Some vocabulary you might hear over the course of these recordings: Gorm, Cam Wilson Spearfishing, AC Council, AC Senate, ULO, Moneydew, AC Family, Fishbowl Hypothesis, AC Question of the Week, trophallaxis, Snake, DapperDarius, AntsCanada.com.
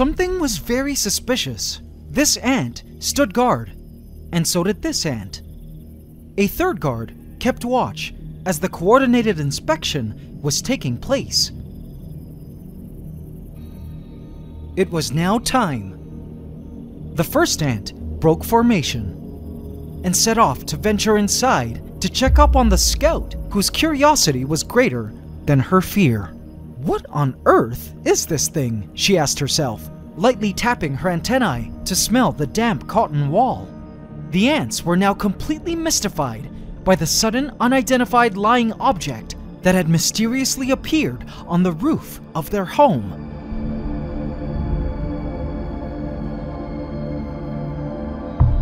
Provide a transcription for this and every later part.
Something was very suspicious. This ant stood guard, and so did this ant. A third guard kept watch as the coordinated inspection was taking place. It was now time. The first ant broke formation and set off to venture inside to check up on the scout, whose curiosity was greater than her fear. What on earth is this thing? She asked herself, lightly tapping her antennae to smell the damp cotton wall. The ants were now completely mystified by the sudden, unidentified lying object that had mysteriously appeared on the roof of their home.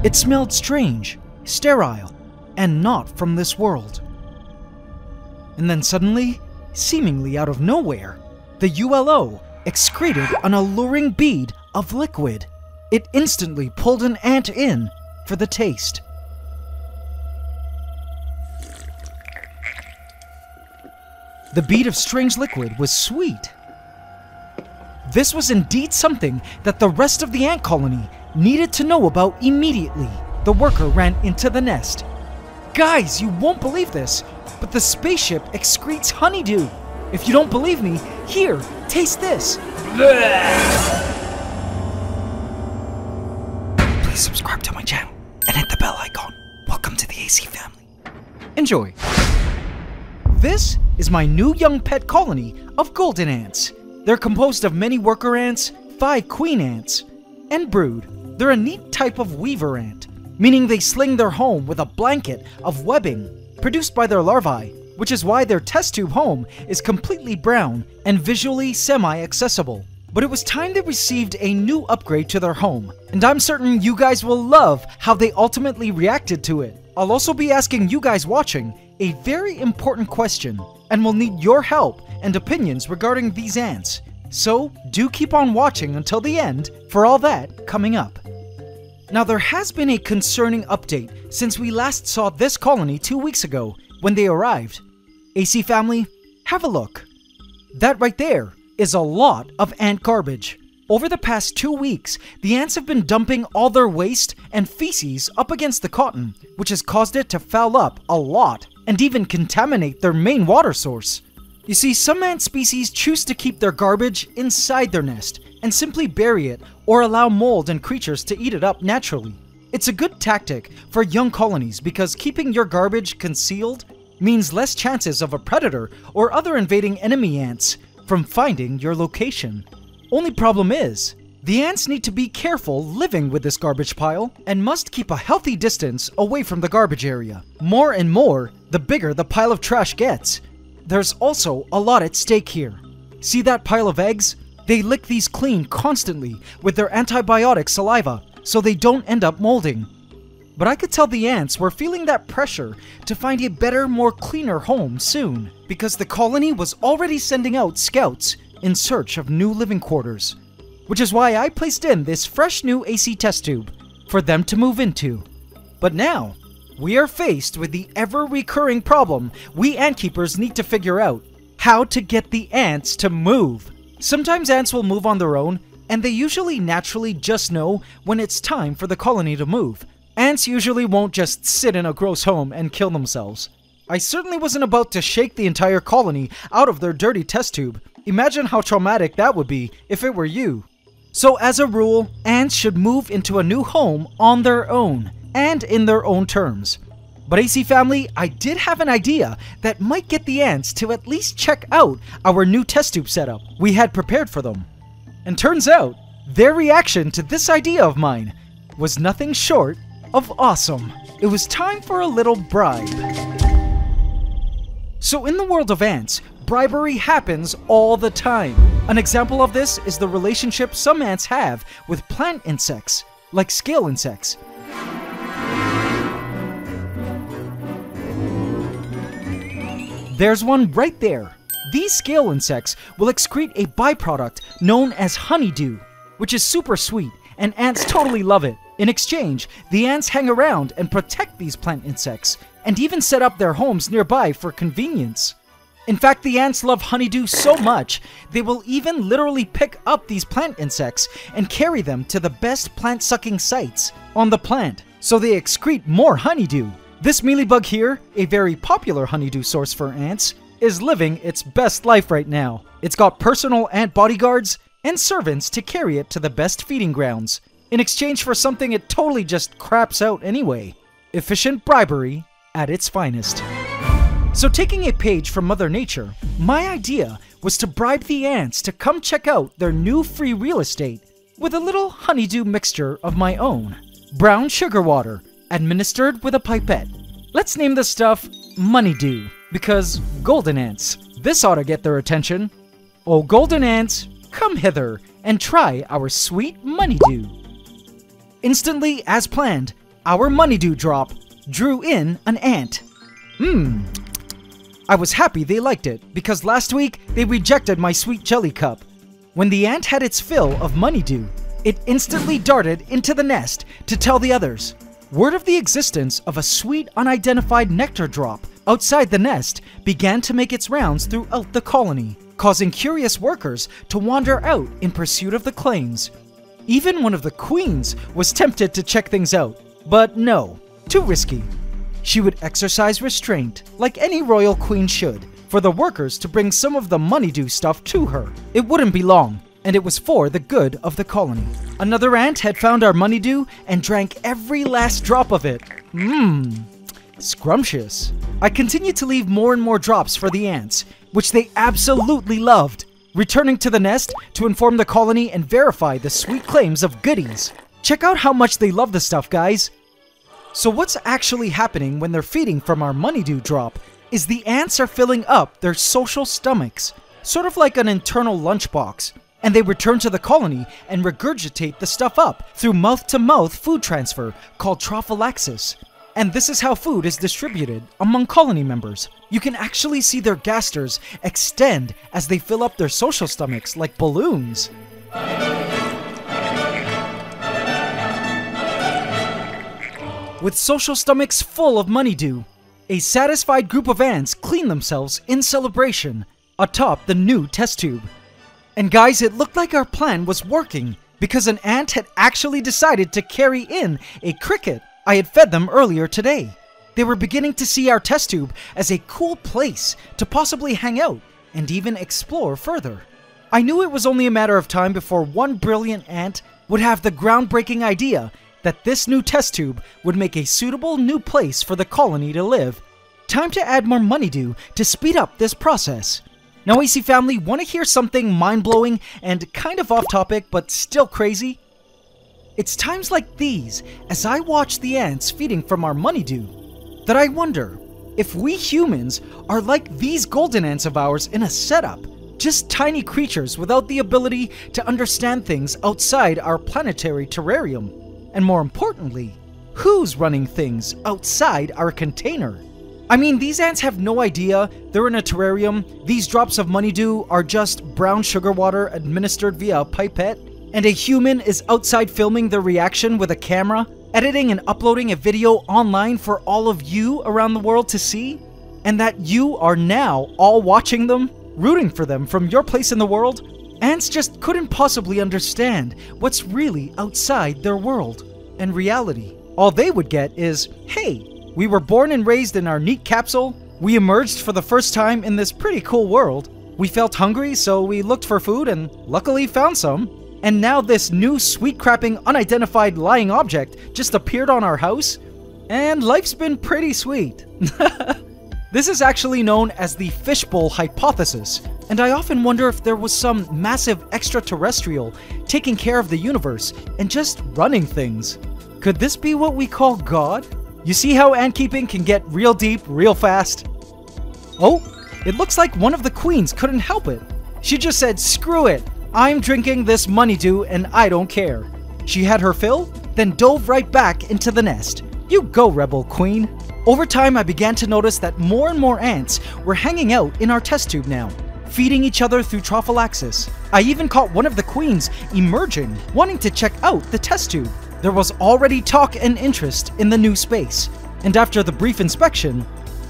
It smelled strange, sterile, and not from this world. And then suddenly, seemingly out of nowhere, the ULO excreted an alluring bead of liquid. It instantly pulled an ant in for the taste. The bead of strange liquid was sweet. This was indeed something that the rest of the ant colony needed to know about immediately. The worker ran into the nest. Guys, you won't believe this, but the spaceship excretes honeydew. If you don't believe me, here, taste this. Please subscribe to my channel and hit the bell icon. Welcome to the AC family. Enjoy. This is my new young pet colony of golden ants. They're composed of many worker ants, 5 queen ants, and brood. They're a neat type of weaver ant, meaning they sling their home with a blanket of webbing produced by their larvae, which is why their test tube home is completely brown and visually semi-accessible. But it was time they received a new upgrade to their home, and I'm certain you guys will love how they ultimately reacted to it. I'll also be asking you guys watching a very important question, and will need your help and opinions regarding these ants. So do keep on watching until the end for all that coming up. Now, there has been a concerning update since we last saw this colony 2 weeks ago when they arrived. AC family, have a look. That right there is a lot of ant garbage. Over the past 2 weeks, the ants have been dumping all their waste and feces up against the cotton, which has caused it to foul up a lot and even contaminate their main water source. You see, some ant species choose to keep their garbage inside their nest and simply bury it or allow mold and creatures to eat it up naturally. It's a good tactic for young colonies because keeping your garbage concealed means less chances of a predator or other invading enemy ants from finding your location. Only problem is, the ants need to be careful living with this garbage pile and must keep a healthy distance away from the garbage area. More and more, the bigger the pile of trash gets. There's also a lot at stake here. See that pile of eggs? They lick these clean constantly with their antibiotic saliva so they don't end up molding. But I could tell the ants were feeling that pressure to find a better, more cleaner home soon, because the colony was already sending out scouts in search of new living quarters, which is why I placed in this fresh new AC test tube for them to move into. But now, we are faced with the ever-recurring problem we ant keepers need to figure out: how to get the ants to move. Sometimes ants will move on their own, and they usually naturally just know when it's time for the colony to move. Ants usually won't just sit in a gross home and kill themselves. I certainly wasn't about to shake the entire colony out of their dirty test tube. Imagine how traumatic that would be if it were you. So as a rule, ants should move into a new home on their own and in their own terms. But AC family, I did have an idea that might get the ants to at least check out our new test tube setup we had prepared for them. And turns out, their reaction to this idea of mine was nothing short of awesome. It was time for a little bribe. So in the world of ants, bribery happens all the time. An example of this is the relationship some ants have with plant insects, like scale insects. There's one right there. These scale insects will excrete a byproduct known as honeydew, which is super sweet, and ants totally love it. In exchange, the ants hang around and protect these plant insects, and even set up their homes nearby for convenience. In fact, the ants love honeydew so much, they will even literally pick up these plant insects and carry them to the best plant-sucking sites on the plant, so they excrete more honeydew. This mealybug here, a very popular honeydew source for ants, is living its best life right now. It's got personal ant bodyguards and servants to carry it to the best feeding grounds, in exchange for something it totally just craps out anyway. Efficient bribery at its finest. So taking a page from Mother Nature, my idea was to bribe the ants to come check out their new free real estate with a little honeydew mixture of my own. Brown sugar water, administered with a pipette. Let's name this stuff Moneydew, because golden ants. This ought to get their attention. Oh, golden ants, come hither and try our sweet Moneydew. Instantly, as planned, our Moneydew drop drew in an ant. I was happy they liked it, because last week they rejected my sweet jelly cup. When the ant had its fill of Moneydew, it instantly darted into the nest to tell the others. Word of the existence of a sweet unidentified nectar drop outside the nest began to make its rounds throughout the colony, causing curious workers to wander out in pursuit of the claims. Even one of the queens was tempted to check things out, but no, too risky. She would exercise restraint, like any royal queen should, for the workers to bring some of the Moneydew stuff to her. It wouldn't be long, and it was for the good of the colony. Another ant had found our Moneydew and drank every last drop of it. Scrumptious. I continued to leave more and more drops for the ants, which they absolutely loved, returning to the nest to inform the colony and verify the sweet claims of goodies. Check out how much they love the stuff, guys. So what's actually happening when they're feeding from our Moneydew drop is the ants are filling up their social stomachs, sort of like an internal lunchbox, and they return to the colony and regurgitate the stuff up through mouth-to-mouth food transfer called trophallaxis. And this is how food is distributed among colony members. You can actually see their gasters extend as they fill up their social stomachs like balloons. With social stomachs full of Moneydew, a satisfied group of ants clean themselves in celebration atop the new test tube. And guys, it looked like our plan was working, because an ant had actually decided to carry in a cricket I had fed them earlier today. They were beginning to see our test tube as a cool place to possibly hang out and even explore further. I knew it was only a matter of time before one brilliant ant would have the groundbreaking idea that this new test tube would make a suitable new place for the colony to live. Time to add more Moneydew to speed up this process. Now, AC Family, want to hear something mind-blowing and kind of off-topic but still crazy? It's times like these, as I watch the ants feeding from our Moneydew, that I wonder if we humans are like these golden ants of ours in a setup, just tiny creatures without the ability to understand things outside our planetary terrarium. And more importantly, who's running things outside our container? I mean, these ants have no idea they're in a terrarium, these drops of Moneydew are just brown sugar water administered via a pipette, and a human is outside filming their reaction with a camera, editing and uploading a video online for all of you around the world to see, and that you are now all watching them, rooting for them from your place in the world? Ants just couldn't possibly understand what's really outside their world and reality. All they would get is, hey, we were born and raised in our neat capsule, we emerged for the first time in this pretty cool world, we felt hungry so we looked for food and luckily found some, and now this new sweet-crapping unidentified lying object just appeared on our house, and life's been pretty sweet. This is actually known as the Fishbowl Hypothesis, and I often wonder if there was some massive extraterrestrial taking care of the universe and just running things. Could this be what we call God? You see how ant keeping can get real deep, real fast? Oh, it looks like one of the queens couldn't help it. She just said, screw it, I'm drinking this Moneydew and I don't care. She had her fill, then dove right back into the nest. You go, rebel queen. Over time, I began to notice that more and more ants were hanging out in our test tube now, feeding each other through trophallaxis. I even caught one of the queens emerging, wanting to check out the test tube. There was already talk and interest in the new space, and after the brief inspection,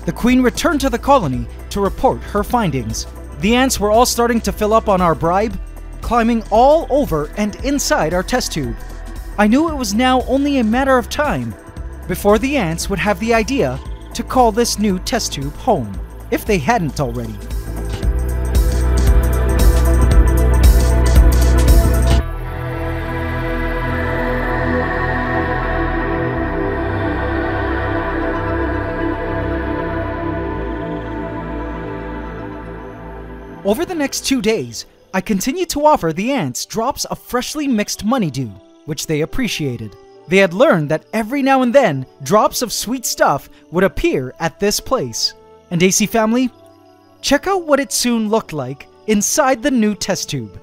The Queen returned to the colony to report her findings. The ants were all starting to fill up on our bribe, climbing all over and inside our test tube. I knew it was now only a matter of time before the ants would have the idea to call this new test tube home, if they hadn't already. Over the next 2 days, I continued to offer the ants drops of freshly mixed Moneydew, which they appreciated. They had learned that every now and then, drops of sweet stuff would appear at this place. And AC Family, check out what it soon looked like inside the new test tube.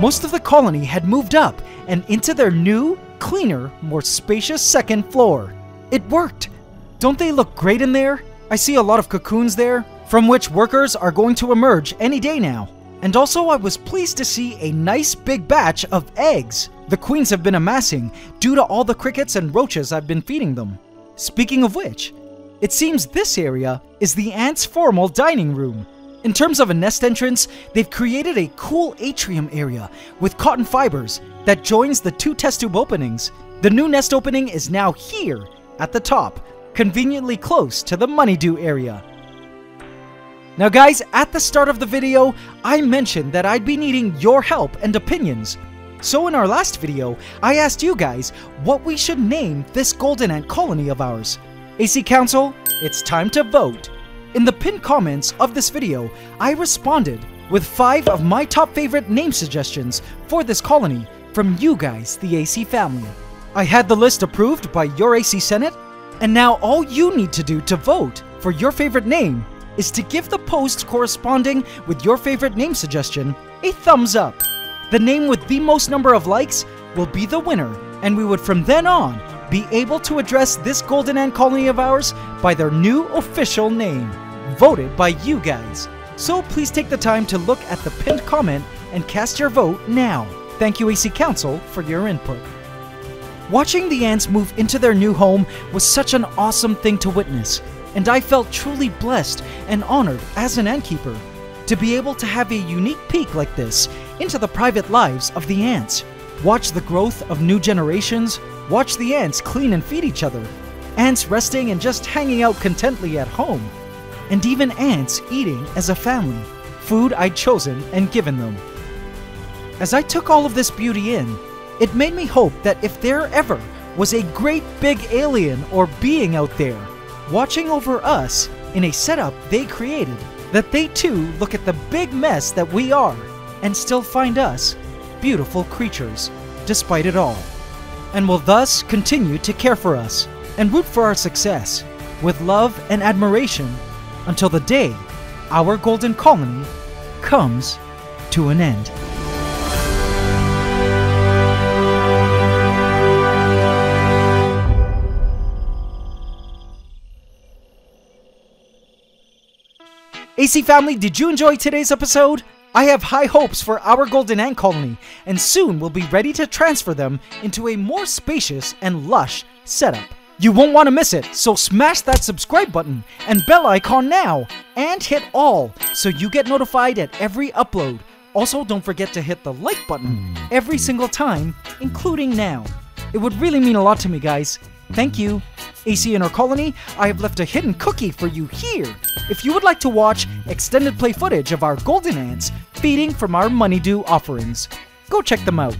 Most of the colony had moved up and into their new, cleaner, more spacious second floor. It worked! Don't they look great in there? I see a lot of cocoons there, from which workers are going to emerge any day now. And also I was pleased to see a nice big batch of eggs the queens have been amassing due to all the crickets and roaches I've been feeding them. Speaking of which, it seems this area is the ants' formal dining room. In terms of a nest entrance, they've created a cool atrium area with cotton fibers that joins the two test tube openings. The new nest opening is now here at the top, conveniently close to the Moneydew area. Now guys, at the start of the video, I mentioned that I'd be needing your help and opinions. So in our last video, I asked you guys what we should name this golden ant colony of ours. AC Council, it's time to vote. In the pinned comments of this video, I responded with 5 of my top favorite name suggestions for this colony from you guys, the AC Family. I had the list approved by your AC Senate, and now all you need to do to vote for your favorite name is to give the post corresponding with your favorite name suggestion a thumbs up. The name with the most number of likes will be the winner, and we would from then on be able to address this golden ant colony of ours by their new official name, voted by you guys. So please take the time to look at the pinned comment and cast your vote now. Thank you, AC Council, for your input. Watching the ants move into their new home was such an awesome thing to witness, and I felt truly blessed and honored as an ant keeper to be able to have a unique peek like this into the private lives of the ants. Watch the growth of new generations, watch the ants clean and feed each other, ants resting and just hanging out contently at home, and even ants eating as a family, food I'd chosen and given them. As I took all of this beauty in, it made me hope that if there ever was a great big alien or being out there watching over us in a setup they created, that they too look at the big mess that we are and still find us beautiful creatures despite it all, and will thus continue to care for us and root for our success with love and admiration until the day our golden colony comes to an end. AC Family, did you enjoy today's episode? I have high hopes for our golden ant colony, and soon we'll be ready to transfer them into a more spacious and lush setup. You won't want to miss it, so smash that subscribe button and bell icon now, and hit all so you get notified at every upload. Also, don't forget to hit the like button every single time, including now. It would really mean a lot to me, guys. Thank you. AC in our colony, I have left a hidden cookie for you here if you would like to watch extended play footage of our golden ants feeding from our Moneydew offerings. Go check them out.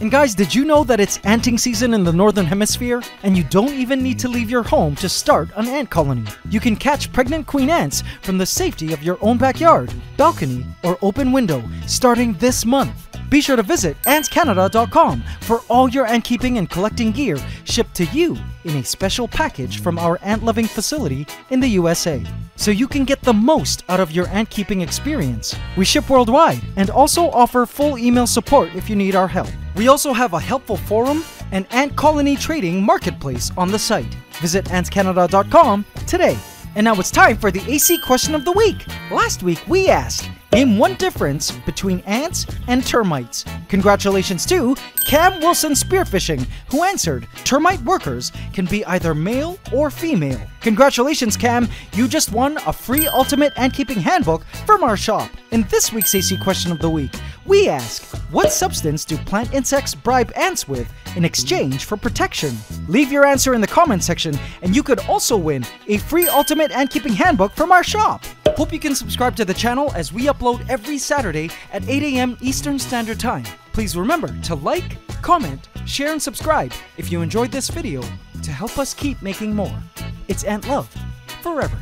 And guys, did you know that it's anting season in the Northern Hemisphere? And you don't even need to leave your home to start an ant colony. You can catch pregnant queen ants from the safety of your own backyard, balcony, or open window starting this month. Be sure to visit AntsCanada.com for all your ant keeping and collecting gear shipped to you in a special package from our ant-loving facility in the USA, so you can get the most out of your ant keeping experience. We ship worldwide and also offer full email support if you need our help. We also have a helpful forum and ant colony trading marketplace on the site. Visit AntsCanada.com today. And now it's time for the AC Question of the Week. Last week we asked, Name one difference between ants and termites. Congratulations to Cam Wilson Spearfishing, who answered, termite workers can be either male or female. Congratulations, Cam, you just won a free ultimate ant-keeping handbook from our shop. In this week's AC Question of the Week, we ask, what substance do plant insects bribe ants with in exchange for protection? Leave your answer in the comment section, and you could also win a free ultimate ant-keeping handbook from our shop. Hope you can subscribe to the channel as we upload every Saturday at 8 a.m. Eastern Standard Time. Please remember to like, comment, share, and subscribe if you enjoyed this video to help us keep making more. It's Ant Love, forever.